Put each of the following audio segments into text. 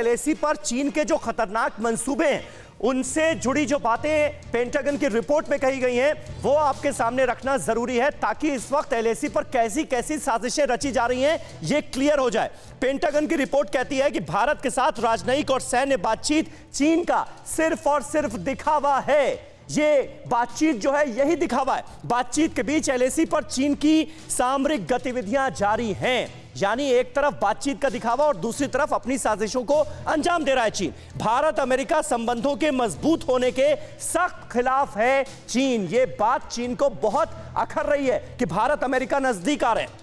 LAC पर चीन के जो खतरनाक मंसूबे हैं उनसे जुड़ी जो बातें पेंटागन की रिपोर्ट में कही गई हैं वो आपके सामने रखना जरूरी है ताकि इस वक्त एलएसी पर कैसी कैसी साजिशें रची जा रही हैं ये क्लियर हो जाए। पेंटागन की रिपोर्ट कहती है कि भारत के साथ राजनयिक और सैन्य बातचीत चीन का सिर्फ और सिर्फ दिखावा है। ये बातचीत जो है यही दिखावा है। बातचीत के बीच एलएसी पर चीन की सामरिक गतिविधियां जारी हैं, यानी एक तरफ बातचीत का दिखावा और दूसरी तरफ अपनी साजिशों को अंजाम दे रहा है चीन। भारत अमेरिका संबंधों के मजबूत होने के सख्त खिलाफ है चीन। ये बात चीन को बहुत अखर रही है कि भारत अमेरिका नजदीक आ रहे हैं।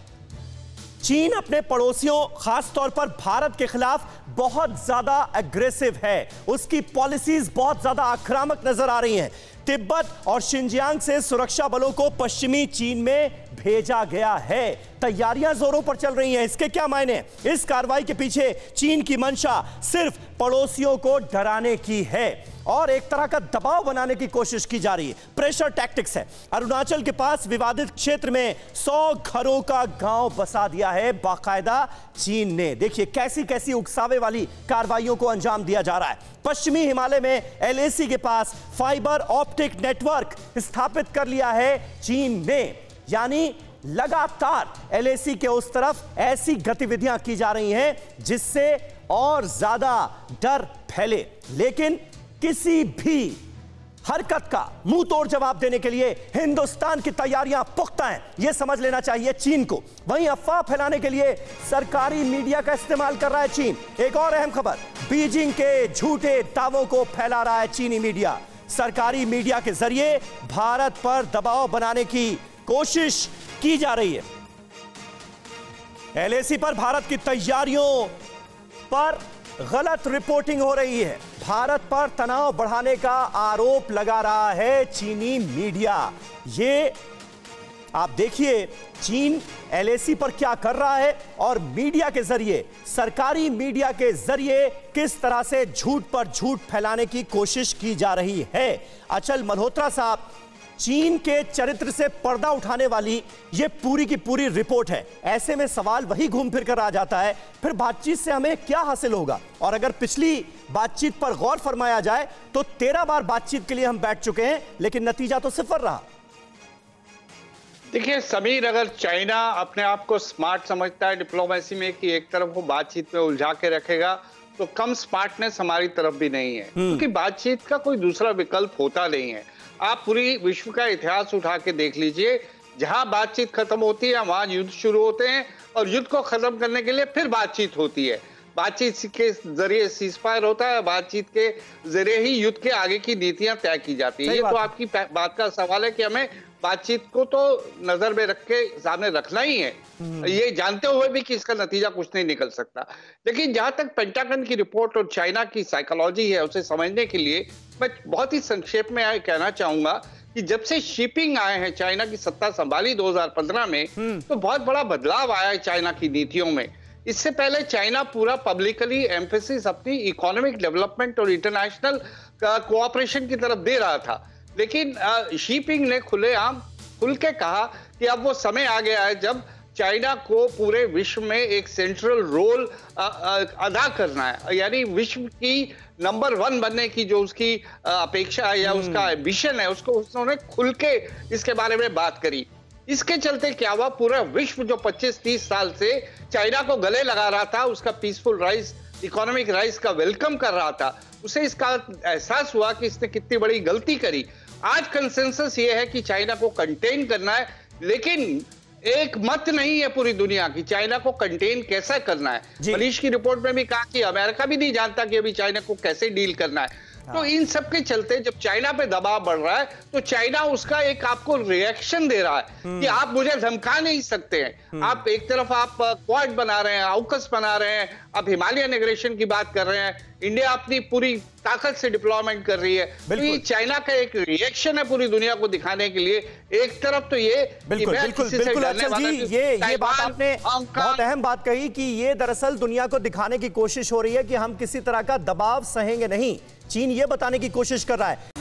चीन अपने पड़ोसियों खासतौर पर भारत के खिलाफ बहुत ज्यादा एग्रेसिव है, उसकी पॉलिसीज बहुत ज्यादा आक्रामक नजर आ रही हैं। तिब्बत और शिनजियांग से सुरक्षा बलों को पश्चिमी चीन में भेजा गया है। तैयारियां जोरों पर चल रही हैं। इसके क्या मायने? इस कार्रवाई के पीछे चीन की मंशा सिर्फ पड़ोसियों को डराने की है और एक तरह का दबाव बनाने की कोशिश की जा रही है। प्रेशर टैक्टिक्स है। अरुणाचल के पास विवादित क्षेत्र में 100 घरों का गांव बसा दिया है बाकायदा चीन ने। देखिए कैसी कैसी उकसावे वाली कार्रवाइयों को अंजाम दिया जा रहा है। पश्चिमी हिमालय में एलएसी के पास फाइबर ऑप्टिक नेटवर्क स्थापित कर लिया है चीन ने, यानी लगातार एलएसी के उस तरफ ऐसी गतिविधियां की जा रही हैं जिससे और ज्यादा डर फैले। लेकिन किसी भी हरकत का मुंह तोड़ जवाब देने के लिए हिंदुस्तान की तैयारियां पुख्ता हैं, यह समझ लेना चाहिए चीन को। वहीं अफवाह फैलाने के लिए सरकारी मीडिया का इस्तेमाल कर रहा है चीन। एक और अहम खबर, बीजिंग के झूठे दावों को फैला रहा है चीनी मीडिया। सरकारी मीडिया के जरिए भारत पर दबाव बनाने की कोशिश की जा रही है। एलएसी पर भारत की तैयारियों पर गलत रिपोर्टिंग हो रही है। भारत पर तनाव बढ़ाने का आरोप लगा रहा है चीनी मीडिया। ये आप देखिए चीन एलएसी पर क्या कर रहा है और मीडिया के जरिए, सरकारी मीडिया के जरिए किस तरह से झूठ पर झूठ फैलाने की कोशिश की जा रही है। अचल मल्होत्रा साहब, चीन के चरित्र से पर्दा उठाने वाली ये पूरी की पूरी रिपोर्ट है। ऐसे में सवाल वही घूम फिर कर आ जाता है, फिर बातचीत से हमें क्या हासिल होगा? और अगर पिछली बातचीत पर गौर फरमाया जाए तो 13 बार बातचीत के लिए हम बैठ चुके हैं लेकिन नतीजा तो सिफर रहा। देखिए समीर, अगर चाइना अपने आप को स्मार्ट समझता है डिप्लोमेसी में कि एक तरफ वो बातचीत में उलझा के रखेगा, तो कम स्मार्टनेस हमारी तरफ भी नहीं है, क्योंकि बातचीत का कोई दूसरा विकल्प होता नहीं है। आप पूरी विश्व का इतिहास उठा के देख लीजिए, जहां बातचीत खत्म होती है वहां युद्ध शुरू होते हैं और युद्ध को खत्म करने के लिए फिर बातचीत होती है। बातचीत के जरिए सीज फायर होता है, बातचीत के जरिए ही युद्ध के आगे की नीतियां तय की जाती है। ये तो आपकी बात का सवाल है कि हमें बातचीत को तो नजर में रख के सामने रखना ही है, ये जानते हुए भी कि इसका नतीजा कुछ नहीं निकल सकता। लेकिन जहां तक पेंटागन की रिपोर्ट और चाइना की साइकोलॉजी है उसे समझने के लिए मैं बहुत ही संक्षेप में कहना चाहूंगा कि जब से शी पिंग आए हैं, चाइना की सत्ता संभाली 2015 में, तो बहुत बड़ा बदलाव आया है चाइना की नीतियों में। इससे पहले चाइना पूरा पब्लिकली एम्फेसिस अपनी इकोनॉमिक डेवलपमेंट और इंटरनेशनल कोऑपरेशन की तरफ दे रहा था, लेकिन शी पिंग ने खुलेआम खुल के कहा कि अब वो समय आ गया है जब चाइना को पूरे विश्व में एक सेंट्रल रोल अदा करना है, यानी विश्व की नंबर 1 बनने की जो उसकी अपेक्षा या उसका एम्बिशन है, उसको उसने खुल के इसके बारे में बात करी। इसके चलते क्या हुआ, पूरा विश्व जो 25-30 साल से चाइना को गले लगा रहा था, उसका पीसफुल राइज, इकोनॉमिक राइज का वेलकम कर रहा था, उसे इसका एहसास हुआ कि इसने कितनी बड़ी गलती करी। आज कंसेंसस ये है कि चाइना को कंटेन करना है, लेकिन एक मत नहीं है पूरी दुनिया की चाइना को कंटेन कैसा करना है। मनीष की रिपोर्ट में भी कहा कि अमेरिका भी नहीं जानता कि अभी चाइना को कैसे डील करना है। तो इन सब के चलते जब चाइना पे दबाव बढ़ रहा है तो चाइना उसका एक आपको रिएक्शन दे रहा है कि आप मुझे धमका नहीं सकते हैं। आप एक तरफ आप क्वाड बना रहे हैं, आउकस बना रहे हैं, आप हिमालयन एग्रेशन की बात कर रहे हैं, इंडिया अपनी पूरी ताकत से डिप्लॉयमेंट कर रही है। तो ये चाइना का एक रिएक्शन है पूरी दुनिया को दिखाने के लिए। एक तरफ तो ये बिल्कुल बिल्कुल बिल्कुल अच्छा जी, ये बात आपने बहुत अहम बात कही कि ये दरअसल दुनिया को दिखाने की कोशिश हो रही है कि हम किसी तरह का दबाव सहेंगे नहीं। चीन ये बताने की कोशिश कर रहा है।